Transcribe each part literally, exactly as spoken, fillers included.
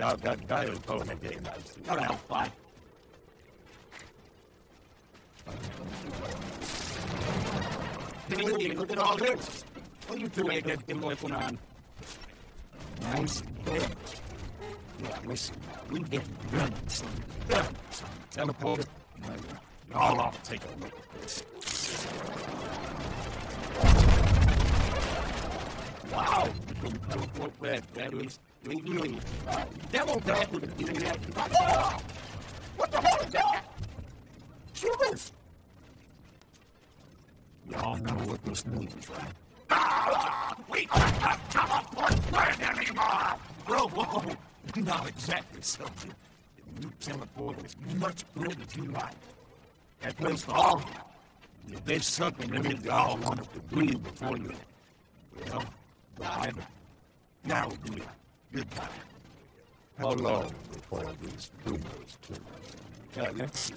I've got dial phone again. All right, bye. Look at all this. What are you doing again? Get my phone on. Nice bed. Yeah, listen. We get guns. Guns. Teleport. I'll, I'll take a look at this. Wow. You can teleport where that is. Uh, devil death with the internet. Oh! What the hell is that? Shooters! Y'all know what this news is, right? Ah, we can't teleport land anymore! Bro, whoa, you're not exactly something. You teleport is much better than you like. That goes for all of you. If there's something that means y'all wanted to breathe before you, well, I know. Now do it. Goodbye. How long before these boomers kill us? Let's see.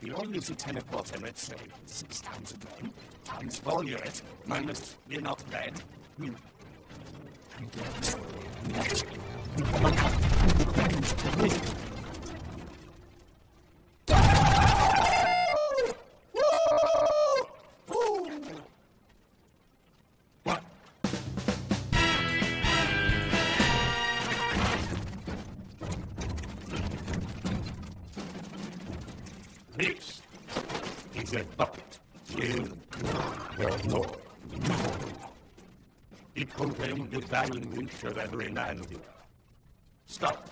The only lieutenant bottom, let's say, six times a day, times four years, minus you're not dead. Hmm. Every night of you. Stop.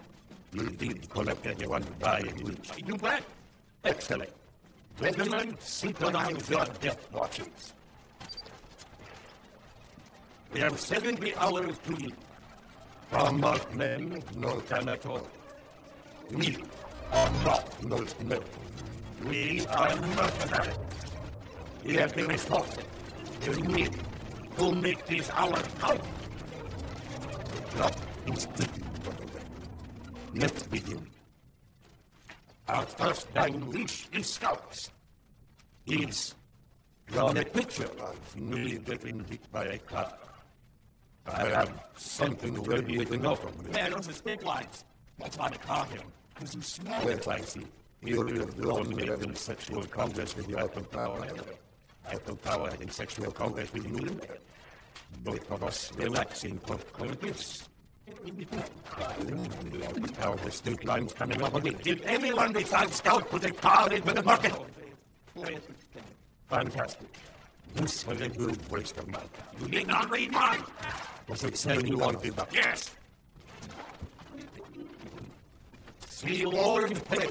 You did collect anyone to buy it, which I do back. Excellent. Gentlemen, synchronize your death watches. We have seventy hours to live. From most men, no time at all. We are not most men. We are mercenaries. We have been responsible. We need to make this our count. Not mistaken, let's begin. Our first dying wish is Scouts. Is drawn a picture of me getting hit by a car. I have something already written off of me. Yeah, those are stick lights. That's why I caught him. Because you smell it. Well, I see. You will have drawn me having sexual congress with you out of power. Out of power having sexual congress with you. Both of us relaxing of this. How the state line's coming up again. Did everyone besides Scout put a card into the bucket? Fantastic. This was a good waste of mine. You did not read mine. Was it saying you wanted that? Yes. See you all in play.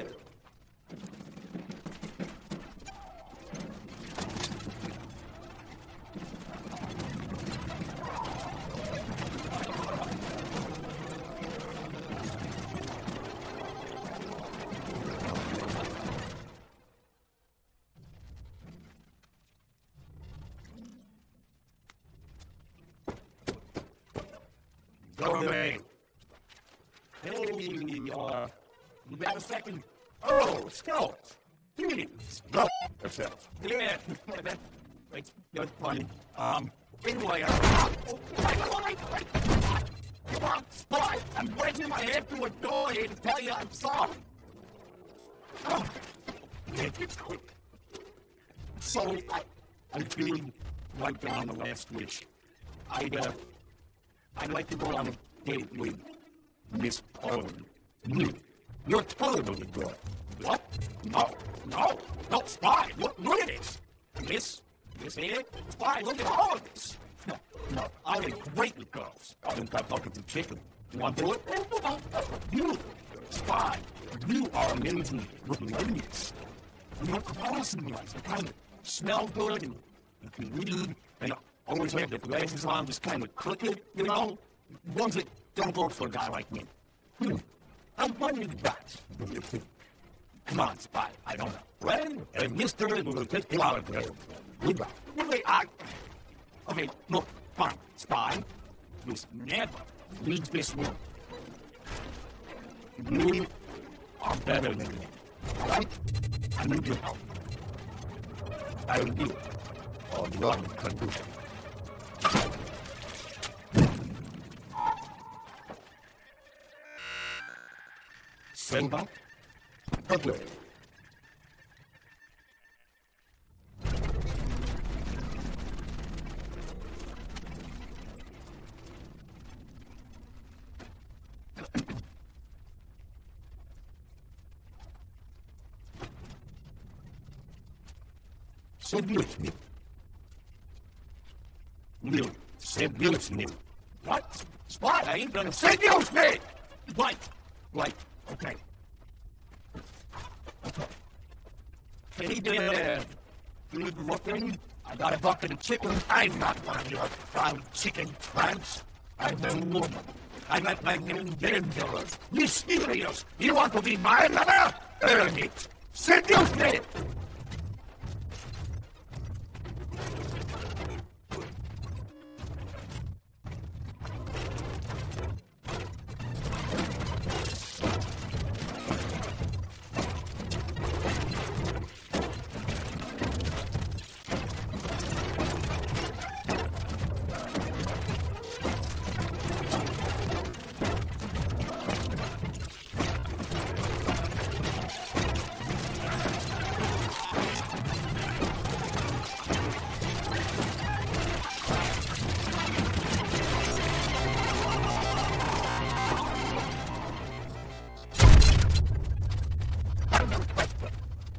Second. Oh, Scout! Please, go yourself. Yeah, that, that's, that's funny. Um, anyway, uh, oh, my God! Come on, Spy! I'm breaking my head through a door here to tell you I'm sorry! Oh, yeah, it's quick. So, I, I'm feeling like them on the last wish. I'd, uh, I'd like to go on a date with Miss Poland. Mm. You're totally good. What? No, no, no, Spy, look, look at this. This, this ain't it. Spy, look at all of this. No, no, I am great with girls. I think I've buckets of chicken. You want to do it? You, Spy, you are amazing with ladies. You're crossing me, I kind of smell good and you can read and always have the glasses on, just kind of crooked, you know? Ones that don't work for a guy like me. Hmm. I'm wondering that. Come on, Spy, I don't know. Ren and Mister will take you out of there. Goodbye. Okay, I... Okay, look, fine, Spy. This never leaves this room. You are better than me, right? I need your help. I will do it on one condition. Send back? Okay. Submit me. No, submit me. What? Spy, I ain't gonna submit me! Right, right, okay. Okay. Hey there, good looking. I got a bucket of chicken. I'm not one of your fried chicken tramps. I'm a woman. I'm at my name dangerous, mysterious. You want to be my lover? Earn it. Submit me!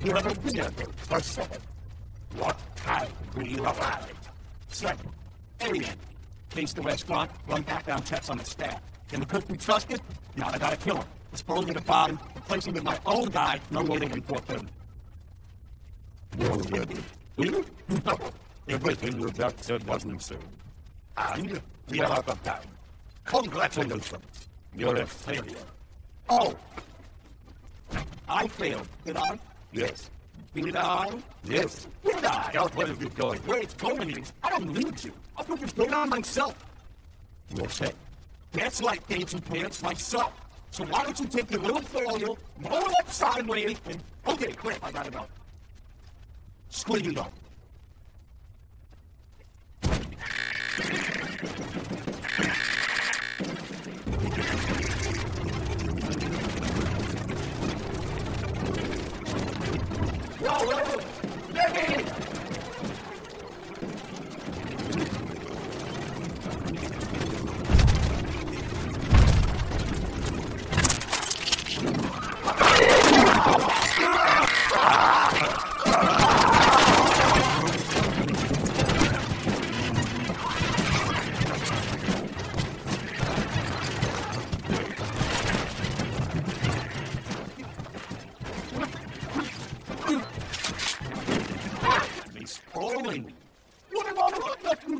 You have a dinner date for seven. What time will you arrive? Seven. Alien. Case the restaurant, run background checks on the staff. Can the cook be trusted? Now I gotta kill him. Dispose of the body, replace him with my old guy, no waiting in four thirty. You're ready. You? No. Everything you just said wasn't so. And we are out of time. Congratulations. You're a failure. Oh! I failed, did I? Yes. Did I? Yes. Did I? Out where you're going. Where it's going is, I don't need you. I'll put this thing on myself. What's that? That's like dancing pants myself. So why don't you take the little failure, roll it sideways, and... Okay, crap, I gotta go. Squid it up.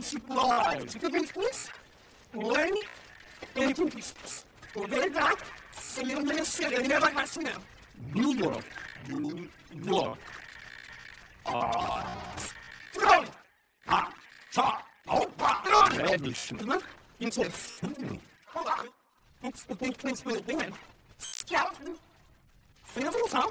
Supplies. The business, when and two pieces. Over that, seven minutes, seven never has now. New York, New York. Ah, strong. Ah, cha, oh, bah, no. Intense. Hold on. It's the big place we're doing. Scout. Seven, huh?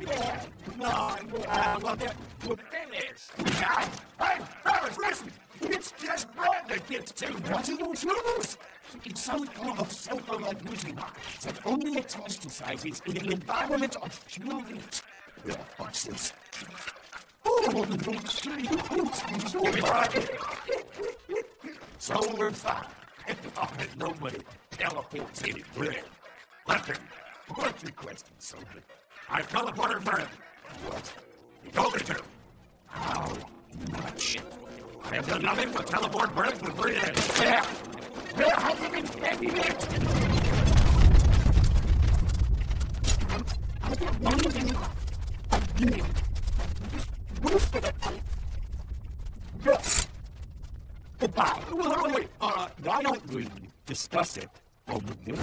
Yeah, no, I love that. What it is. Yeah, I, I was listening. It's just bread that gets to what in those noodles. It's some kind of self-revolution that only exercises in an environment of human. Your horses. Ooh, Solar fire. Nobody teleports in bread. Listen, what's your question, soldier? I've teleported bread. What? You told me to. How much? I have done nothing but teleport bread for three days. There! There hasn't been any minutes! I've got one of you. I've given you. Boost it. Yes. Goodbye. Well, wait, uh, why don't we discuss it? Oh, we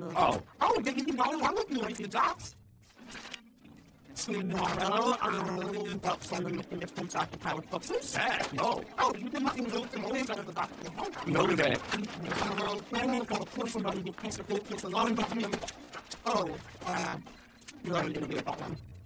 Oh, oh, they didn't know I would like the dots. Tomorrow, I will be the dots on the looking at some type of power boxes. No, oh, you did not know the noise out of the back of the home. No, that. I got a person on the piece of paper, it's a long time. Oh, uh, you're already going to be a problem.